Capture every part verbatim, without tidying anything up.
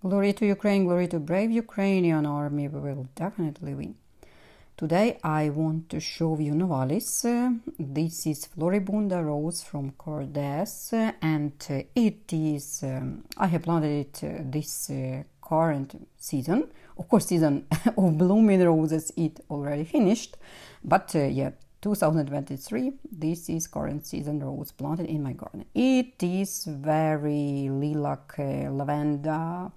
Glory to Ukraine, glory to brave Ukrainian army, we will definitely win. Today I want to show you Novalis. Uh, this is Floribunda rose from Kordes, uh, and uh, it is, um, I have planted it uh, this uh, current season. Of course, season of blooming roses, it already finished, but uh, yeah, two thousand twenty-three, this is current season rose planted in my garden. It is very lilac, uh, lavender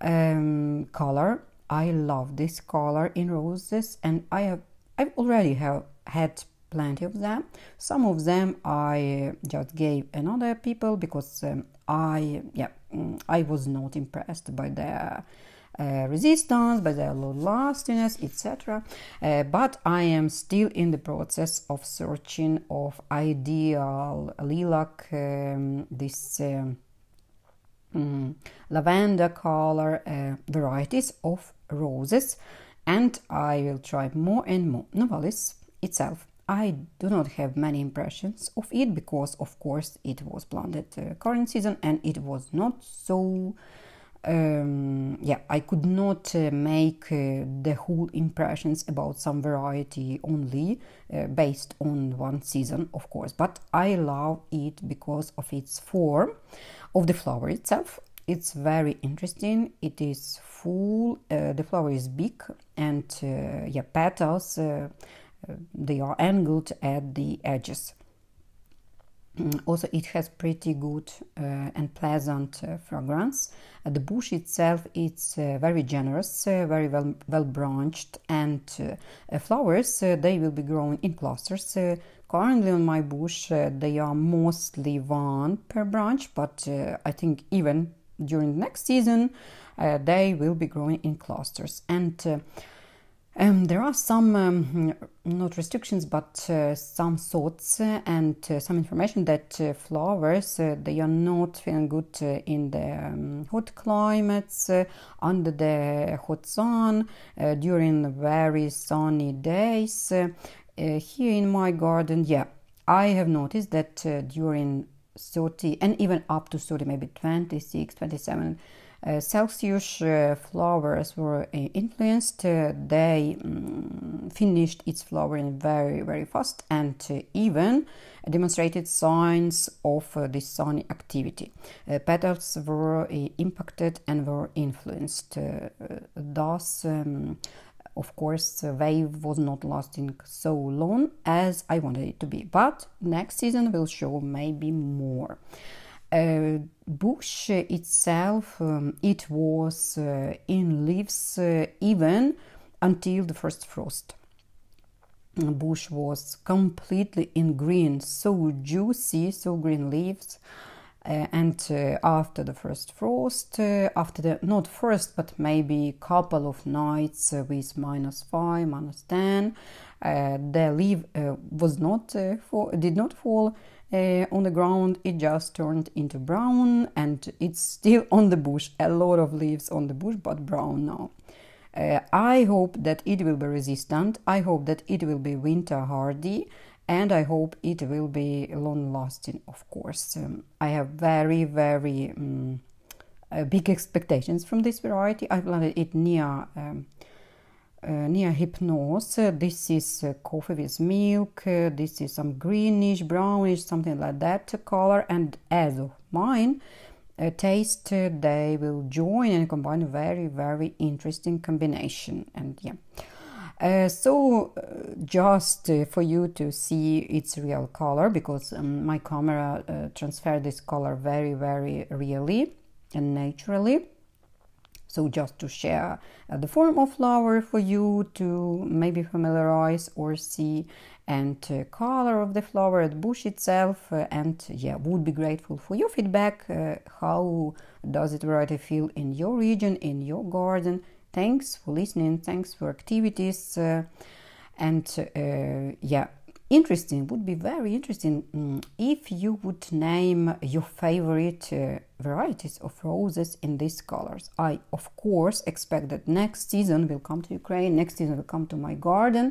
um, color. I love this color in roses, and I have I've already have had plenty of them. Some of them I just gave another people because um, I yeah I was not impressed by their Uh, resistance, by their low lastiness, et cetera. Uh, but I am still in the process of searching of ideal lilac, um, this um, mm, lavender color uh, varieties of roses, and I will try more and more. Novalis itself, I do not have many impressions of it because, of course, it was planted uh, current season and it was not so. Um, yeah, I could not uh, make uh, the whole impressions about some variety only uh, based on one season, of course, but I love it because of its form, of the flower itself. It's very interesting, it is full, uh, the flower is big, and uh, yeah, petals, uh, they are angled at the edges. Also, it has pretty good uh, and pleasant uh, fragrance. Uh, the bush itself, it's uh, very generous, uh, very well, well branched, and uh, uh, flowers, uh, they will be grown in clusters. Uh, currently on my bush, uh, they are mostly one per branch, but uh, I think even during the next season, uh, they will be growing in clusters. And uh, Um, there are some, um, not restrictions, but uh, some thoughts uh, and uh, some information that uh, flowers, uh, they are not feeling good uh, in the um, hot climates, uh, under the hot sun, uh, during very sunny days. Uh, uh, here in my garden, yeah, I have noticed that uh, during thirty and even up to thirty, maybe twenty-six, twenty-seven, Uh, Celsius uh, flowers were uh, influenced. Uh, they um, finished its flowering very, very fast, and uh, even demonstrated signs of uh, this sunny activity. Uh, petals were uh, impacted and were influenced. Uh, thus, um, of course, the wave was not lasting so long as I wanted it to be. But next season will show maybe more. Uh, bush itself, um, it was uh, in leaves uh, even until the first frost. Bush was completely in green, so juicy, so green leaves. Uh, and uh, after the first frost, uh, after the, not first, but maybe a couple of nights uh, with minus five, minus ten, uh, the leaf uh, was not, uh, fall, did not fall uh, on the ground. It just turned into brown, and it's still on the bush. A lot of leaves on the bush, but brown now. Uh, I hope that it will be resistant. I hope that it will be winter hardy. And I hope it will be long-lasting, of course. Um, I have very, very um, uh, big expectations from this variety. I planted it near um, uh, near Hypnose. Uh, this is uh, coffee with milk. Uh, this is some greenish, brownish, something like that color. And as of mine, uh, taste, uh, they will join and combine a very, very interesting combination. And yeah. Uh, so uh, just uh, for you to see its real color, because um, my camera uh, transferred this color very, very really and naturally. So just to share uh, the form of flower for you to maybe familiarize or see, and uh, color of the flower at bush itself, uh, and yeah, would be grateful for your feedback. Uh, how does it variety feel in your region, in your garden? Thanks for listening, thanks for activities, uh, and uh, yeah, interesting, would be very interesting um, if you would name your favorite uh, varieties of roses in these colors. I, of course, expect that next season will come to Ukraine, next season will come to my garden,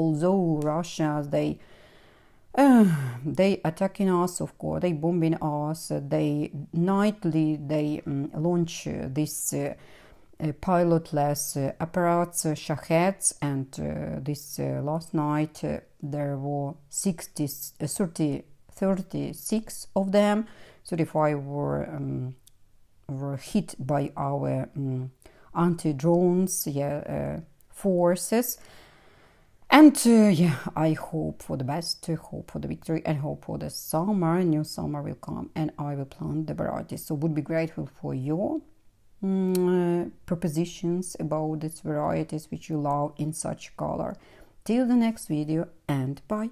although Russia, they Uh, they attacking us, of course, they bombing us, they nightly, they um, launch uh, this uh, uh, pilotless uh, apparatus, uh, Shaheds, and uh, this uh, last night uh, there were sixty, uh, thirty, thirty-six of them, thirty-five were, um, were hit by our um, anti-drones yeah, uh, forces. And uh, yeah, I hope for the best, hope for the victory, and hope for the summer. New summer will come, and I will plant the varieties. So, would be grateful for your um, uh, propositions about these varieties which you love in such color. Till the next video, and bye.